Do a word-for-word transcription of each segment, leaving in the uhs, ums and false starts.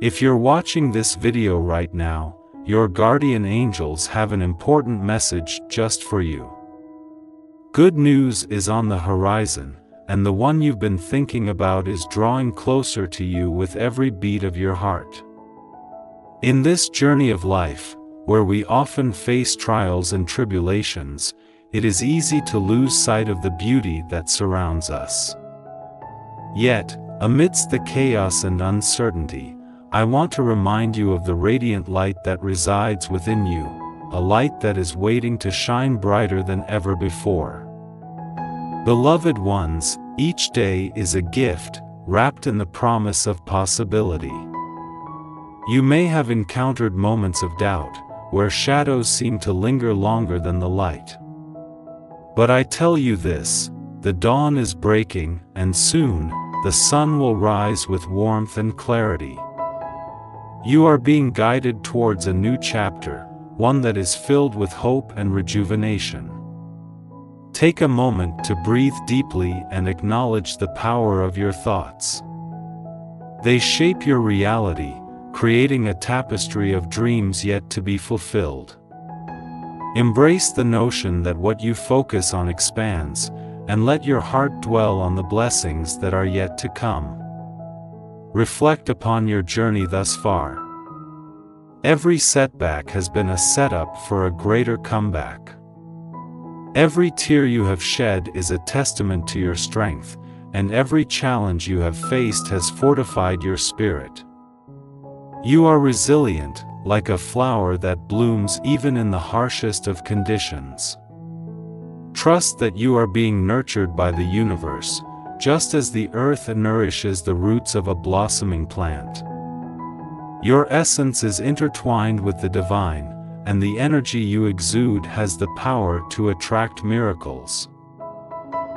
If you're watching this video right now, your guardian angels have an important message just for you. Good news is on the horizon, and the one you've been thinking about is drawing closer to you with every beat of your heart. In this journey of life, where we often face trials and tribulations, it is easy to lose sight of the beauty that surrounds us. Yet, amidst the chaos and uncertainty, I want to remind you of the radiant light that resides within you, a light that is waiting to shine brighter than ever before. Beloved ones, each day is a gift, wrapped in the promise of possibility. You may have encountered moments of doubt, where shadows seem to linger longer than the light. But I tell you this, the dawn is breaking, and soon, the sun will rise with warmth and clarity. You are being guided towards a new chapter, one that is filled with hope and rejuvenation. Take a moment to breathe deeply and acknowledge the power of your thoughts. They shape your reality, creating a tapestry of dreams yet to be fulfilled. Embrace the notion that what you focus on expands, and let your heart dwell on the blessings that are yet to come. Reflect upon your journey thus far. Every setback has been a setup for a greater comeback. Every tear you have shed is a testament to your strength, and every challenge you have faced has fortified your spirit. You are resilient, like a flower that blooms even in the harshest of conditions. Trust that you are being nurtured by the universe, just as the earth nourishes the roots of a blossoming plant. Your essence is intertwined with the divine, and the energy you exude has the power to attract miracles.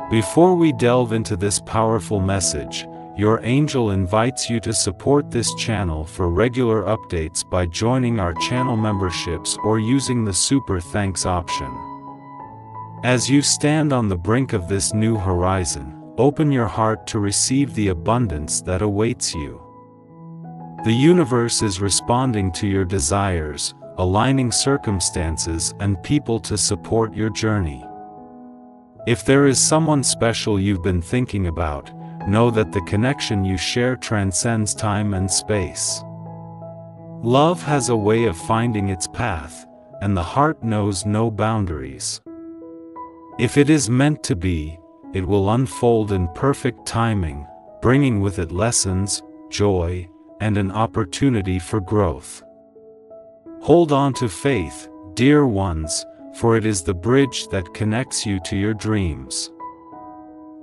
Before we delve into this powerful message, your angel invites you to support this channel for regular updates by joining our channel memberships or using the Super Thanks option. As you stand on the brink of this new horizon, open your heart to receive the abundance that awaits you. The universe is responding to your desires, aligning circumstances and people to support your journey. If there is someone special you've been thinking about, know that the connection you share transcends time and space. Love has a way of finding its path, and the heart knows no boundaries. If it is meant to be, it will unfold in perfect timing, bringing with it lessons, joy, and an opportunity for growth. Hold on to faith, dear ones, for it is the bridge that connects you to your dreams.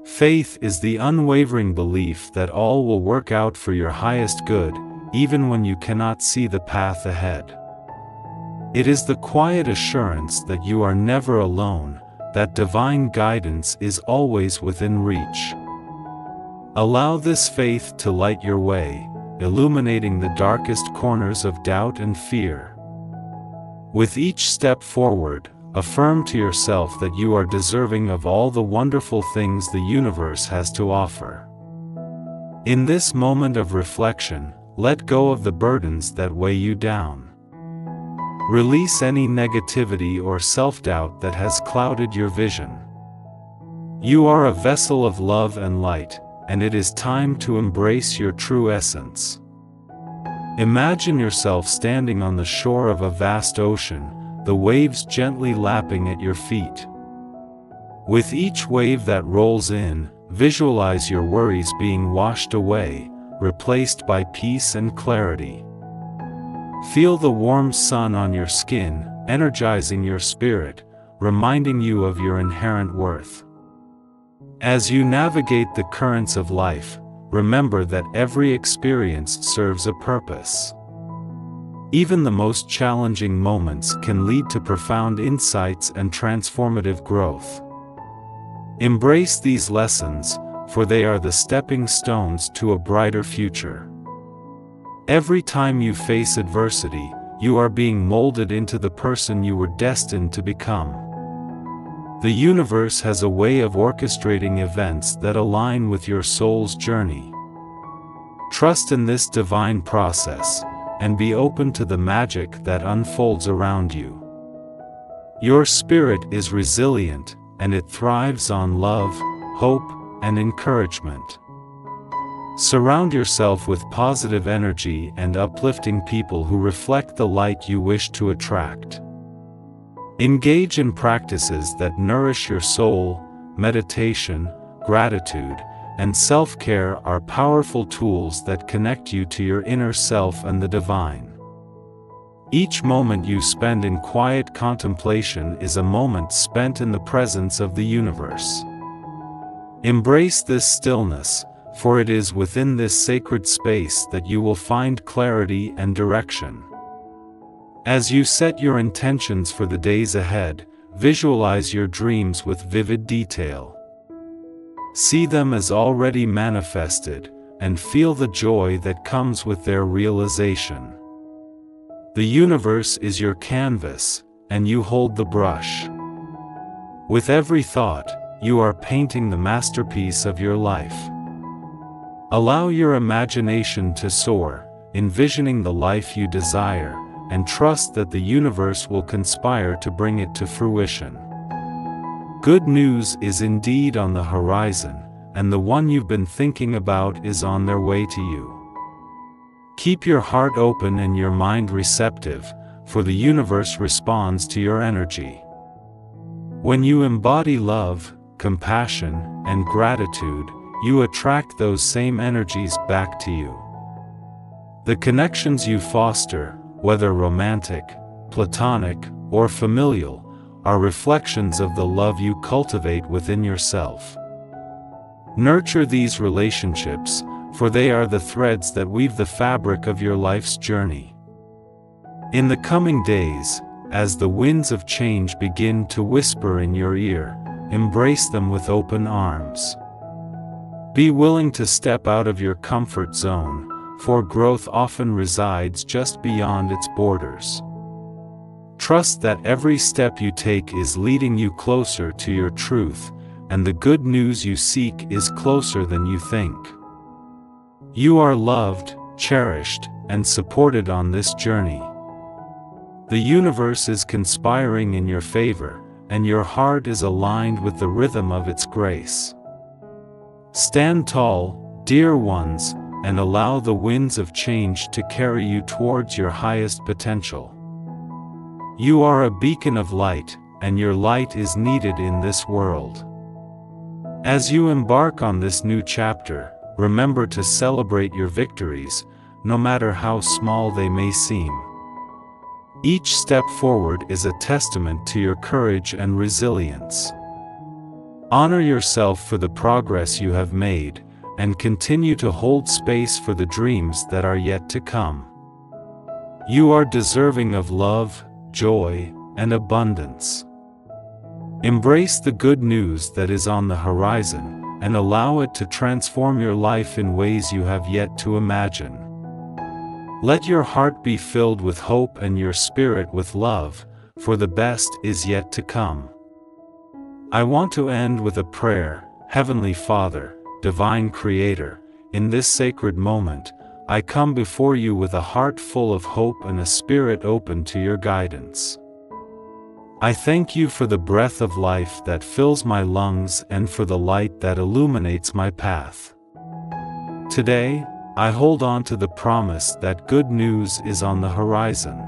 Faith is the unwavering belief that all will work out for your highest good, even when you cannot see the path ahead. It is the quiet assurance that you are never alone, that divine guidance is always within reach. Allow this faith to light your way, illuminating the darkest corners of doubt and fear. With each step forward, affirm to yourself that you are deserving of all the wonderful things the universe has to offer. In this moment of reflection, let go of the burdens that weigh you down. Release any negativity or self-doubt that has clouded your vision. You are a vessel of love and light, and it is time to embrace your true essence. Imagine yourself standing on the shore of a vast ocean, the waves gently lapping at your feet. With each wave that rolls in, visualize your worries being washed away, replaced by peace and clarity. Feel the warm sun on your skin, energizing your spirit, reminding you of your inherent worth. As you navigate the currents of life, remember that every experience serves a purpose. Even the most challenging moments can lead to profound insights and transformative growth. Embrace these lessons, for they are the stepping stones to a brighter future. Every time you face adversity, you are being molded into the person you were destined to become. The universe has a way of orchestrating events that align with your soul's journey. Trust in this divine process, and be open to the magic that unfolds around you. Your spirit is resilient, and it thrives on love, hope, and encouragement. Surround yourself with positive energy and uplifting people who reflect the light you wish to attract. Engage in practices that nourish your soul. Meditation, gratitude, and self-care are powerful tools that connect you to your inner self and the divine. Each moment you spend in quiet contemplation is a moment spent in the presence of the universe. Embrace this stillness, for it is within this sacred space that you will find clarity and direction. As you set your intentions for the days ahead, visualize your dreams with vivid detail. See them as already manifested, and feel the joy that comes with their realization. The universe is your canvas, and you hold the brush. With every thought, you are painting the masterpiece of your life. Allow your imagination to soar, envisioning the life you desire, and trust that the universe will conspire to bring it to fruition. Good news is indeed on the horizon, and the one you've been thinking about is on their way to you. Keep your heart open and your mind receptive, for the universe responds to your energy. When you embody love, compassion, and gratitude, you attract those same energies back to you. The connections you foster, whether romantic, platonic, or familial, are reflections of the love you cultivate within yourself. Nurture these relationships, for they are the threads that weave the fabric of your life's journey. In the coming days, as the winds of change begin to whisper in your ear, embrace them with open arms. Be willing to step out of your comfort zone, for growth often resides just beyond its borders. Trust that every step you take is leading you closer to your truth, and the good news you seek is closer than you think. You are loved, cherished, and supported on this journey. The universe is conspiring in your favor, and your heart is aligned with the rhythm of its grace. Stand tall, dear ones, and allow the winds of change to carry you towards your highest potential. You are a beacon of light, and your light is needed in this world. As you embark on this new chapter, remember to celebrate your victories, no matter how small they may seem. Each step forward is a testament to your courage and resilience. Honor yourself for the progress you have made, and continue to hold space for the dreams that are yet to come. You are deserving of love, joy, and abundance. Embrace the good news that is on the horizon, and allow it to transform your life in ways you have yet to imagine. Let your heart be filled with hope and your spirit with love, for the best is yet to come. I want to end with a prayer. Heavenly Father, Divine Creator, in this sacred moment, I come before you with a heart full of hope and a spirit open to your guidance. I thank you for the breath of life that fills my lungs and for the light that illuminates my path. Today, I hold on to the promise that good news is on the horizon.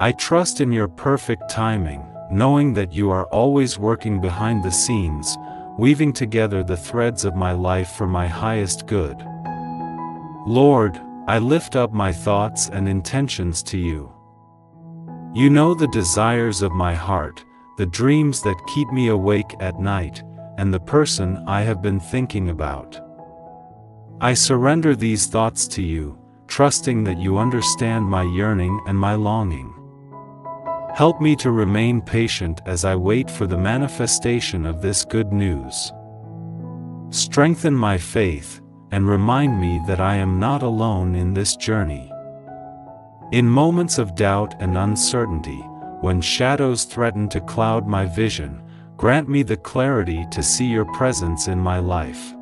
I trust in your perfect timing, knowing that you are always working behind the scenes, weaving together the threads of my life for my highest good. Lord, I lift up my thoughts and intentions to you. You know the desires of my heart, the dreams that keep me awake at night, and the person I have been thinking about. I surrender these thoughts to you, trusting that you understand my yearning and my longing. Help me to remain patient as I wait for the manifestation of this good news. Strengthen my faith, and remind me that I am not alone in this journey. In moments of doubt and uncertainty, when shadows threaten to cloud my vision, grant me the clarity to see your presence in my life.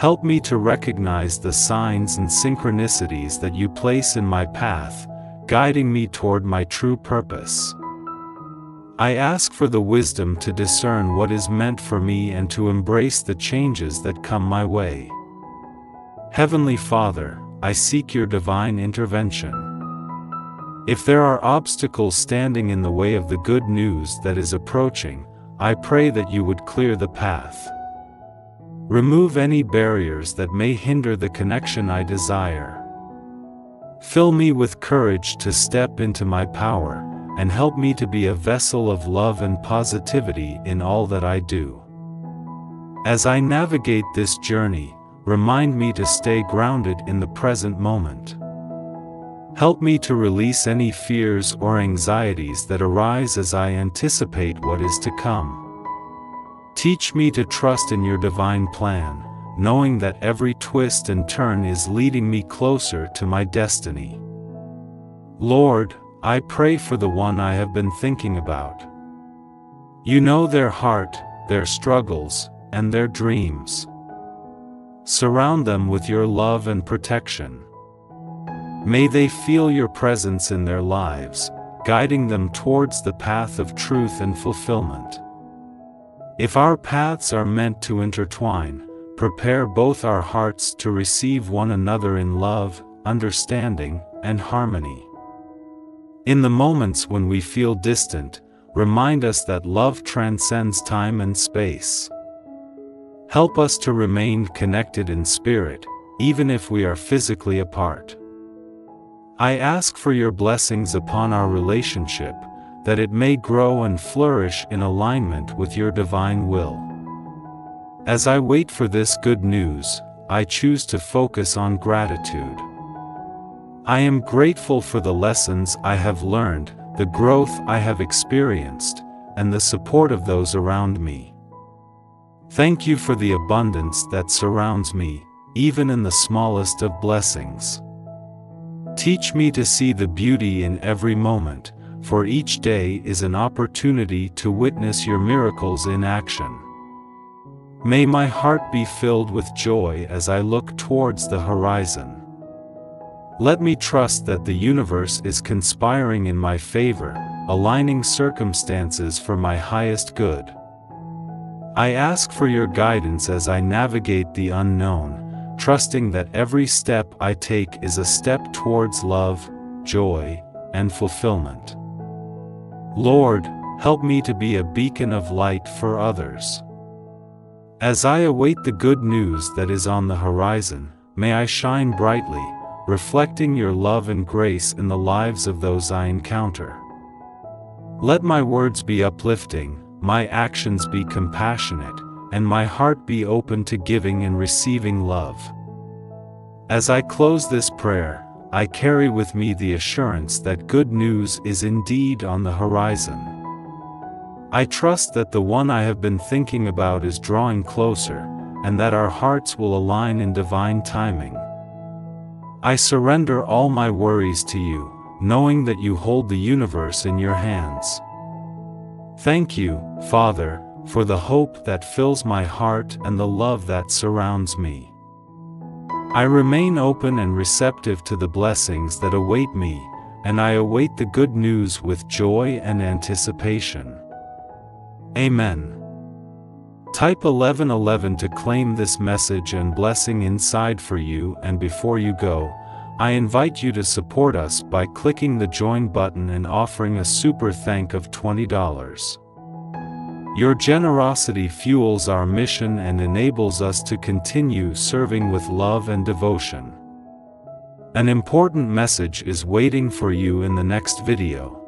Help me to recognize the signs and synchronicities that you place in my path, guiding me toward my true purpose. I ask for the wisdom to discern what is meant for me and to embrace the changes that come my way. Heavenly Father, I seek your divine intervention. If there are obstacles standing in the way of the good news that is approaching, I pray that you would clear the path. Remove any barriers that may hinder the connection I desire. Fill me with courage to step into my power, and help me to be a vessel of love and positivity in all that I do. As I navigate this journey, remind me to stay grounded in the present moment. Help me to release any fears or anxieties that arise as I anticipate what is to come. Teach me to trust in your divine plan, knowing that every twist and turn is leading me closer to my destiny. Lord, I pray for the one I have been thinking about. You know their heart, their struggles, and their dreams. Surround them with your love and protection. May they feel your presence in their lives, guiding them towards the path of truth and fulfillment. If our paths are meant to intertwine, prepare both our hearts to receive one another in love, understanding, and harmony. In the moments when we feel distant, remind us that love transcends time and space. Help us to remain connected in spirit, even if we are physically apart. I ask for your blessings upon our relationship, that it may grow and flourish in alignment with your divine will. As I wait for this good news, I choose to focus on gratitude. I am grateful for the lessons I have learned, the growth I have experienced, and the support of those around me. Thank you for the abundance that surrounds me, even in the smallest of blessings. Teach me to see the beauty in every moment, for each day is an opportunity to witness your miracles in action. May my heart be filled with joy as I look towards the horizon. Let me trust that the universe is conspiring in my favor, aligning circumstances for my highest good. I ask for your guidance as I navigate the unknown, trusting that every step I take is a step towards love, joy, and fulfillment. Lord, help me to be a beacon of light for others. As I await the good news that is on the horizon, may I shine brightly, reflecting your love and grace in the lives of those I encounter. Let my words be uplifting, my actions be compassionate, and my heart be open to giving and receiving love. As I close this prayer, I carry with me the assurance that good news is indeed on the horizon. I trust that the one I have been thinking about is drawing closer, and that our hearts will align in divine timing. I surrender all my worries to you, knowing that you hold the universe in your hands. Thank you, Father, for the hope that fills my heart and the love that surrounds me. I remain open and receptive to the blessings that await me, and I await the good news with joy and anticipation. Amen. Type eleven eleven to claim this message and blessing inside for you, and before you go, I invite you to support us by clicking the join button and offering a super thank of twenty dollars. Your generosity fuels our mission and enables us to continue serving with love and devotion. An important message is waiting for you in the next video.